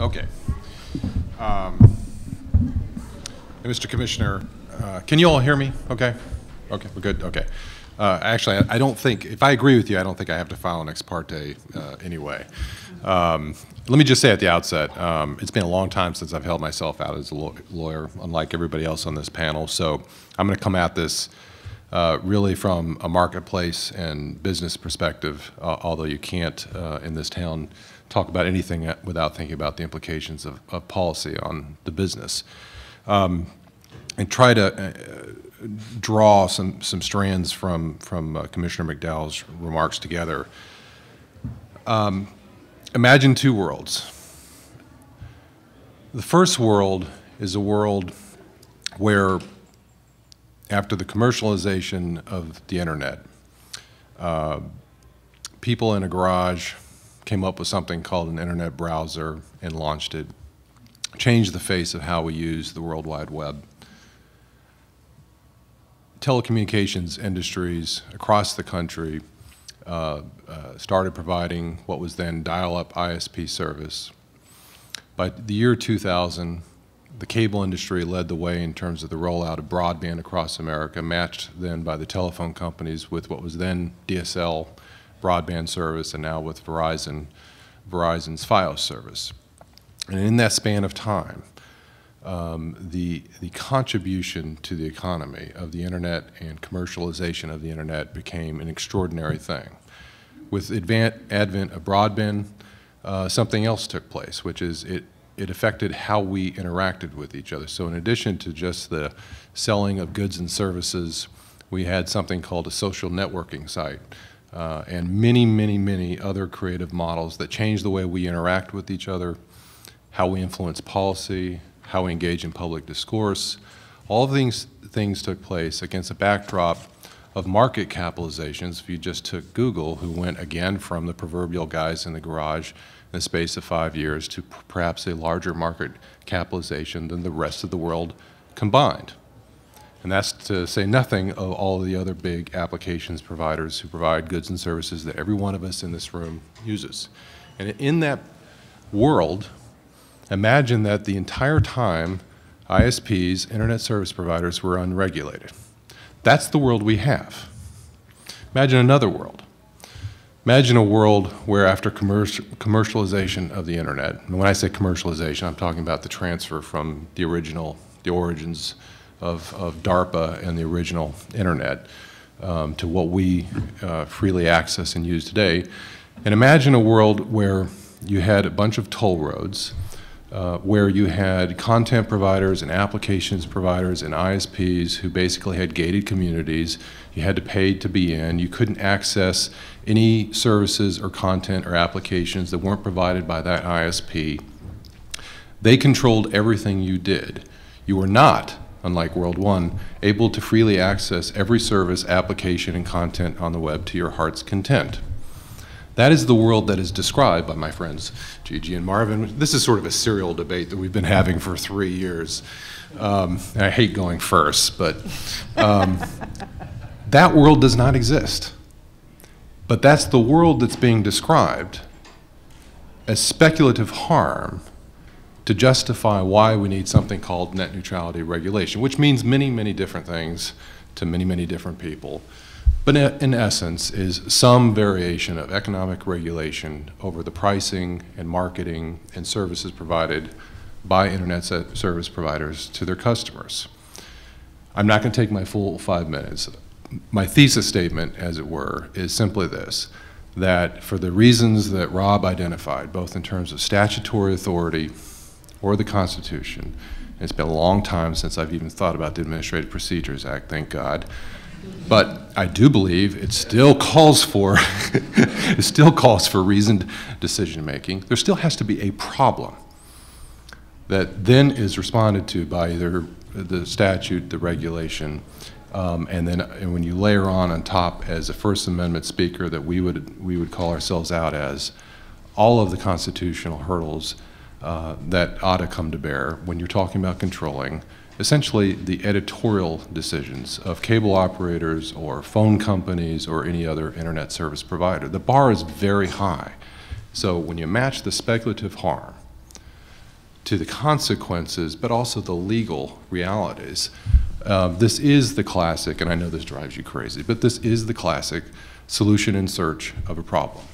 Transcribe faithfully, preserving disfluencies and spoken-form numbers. Okay. Um, Mister Commissioner, uh, can you all hear me? Okay. Okay, we're good. Okay. Uh, actually, I, I don't think, if I agree with you, I don't think I have to file an ex parte uh, anyway. Um, let me just say at the outset, um, it's been a long time since I've held myself out as a law lawyer, unlike everybody else on this panel. So I'm going to come at this uh, really from a marketplace and business perspective, uh, although you can't uh, in this town talk about anything without thinking about the implications of, of policy on the business. Um, and try to... Uh, draw some, some strands from, from uh, Commissioner McDowell's remarks together. Um, imagine two worlds. The first world is a world where, after the commercialization of the internet, uh, people in a garage came up with something called an internet browser and launched it, changed the face of how we use the World Wide Web. Telecommunications industries across the country uh, uh, started providing what was then dial-up I S P service. By the year two thousand, the cable industry led the way in terms of the rollout of broadband across America, matched then by the telephone companies with what was then D S L broadband service, and now with Verizon, Verizon's Fios service. And in that span of time, Um, the, the contribution to the economy of the internet and commercialization of the internet became an extraordinary thing. With the advent of broadband, uh, something else took place, which is it, it affected how we interacted with each other. So in addition to just the selling of goods and services, we had something called a social networking site, uh, and many, many, many other creative models that changed the way we interact with each other, how we influence policy, how we engage in public discourse. All of these things took place against a backdrop of market capitalizations. If you just took Google, who went again from the proverbial guys in the garage in the space of five years to perhaps a larger market capitalization than the rest of the world combined. And that's to say nothing of all the other big applications providers who provide goods and services that every one of us in this room uses. And in that world, imagine that the entire time I S Ps, internet service providers, were unregulated. That's the world we have. Imagine another world. Imagine a world where, after commercialization of the internet, and when I say commercialization, I'm talking about the transfer from the original, the origins of, of DARPA and the original internet um, to what we uh, freely access and use today. And imagine a world where you had a bunch of toll roads, Uh, where you had content providers and applications providers and I S Ps who basically had gated communities. You had to pay to be in. You couldn't access any services or content or applications that weren't provided by that I S P. They controlled everything you did. You were not, unlike World One, able to freely access every service, application, and content on the web to your heart's content. That is the world that is described by my friends Gigi and Marvin. This is sort of a serial debate that we've been having for three years. Um, and I hate going first, but um, that world does not exist. But that's the world that's being described as speculative harm to justify why we need something called net neutrality regulation, which means many, many different things to many, many different people. But in essence is some variation of economic regulation over the pricing and marketing and services provided by internet service providers to their customers. I'm not going to take my full five minutes. My thesis statement, as it were, is simply this, that for the reasons that Rob identified, both in terms of statutory authority or the Constitution, and it's been a long time since I've even thought about the Administrative Procedures Act, thank God, but I do believe it still calls for it still calls for reasoned decision making. There still has to be a problem that then is responded to by either the statute, the regulation, um, and then and when you layer on on top as a First Amendment speaker that we would we would call ourselves out as all of the constitutional hurdles uh, that ought to come to bear when you're talking about controlling essentially the editorial decisions of cable operators or phone companies or any other internet service provider. The bar is very high. So when you match the speculative harm to the consequences, but also the legal realities. Uh, this is the classic, and I know this drives you crazy, but this is the classic solution in search of a problem.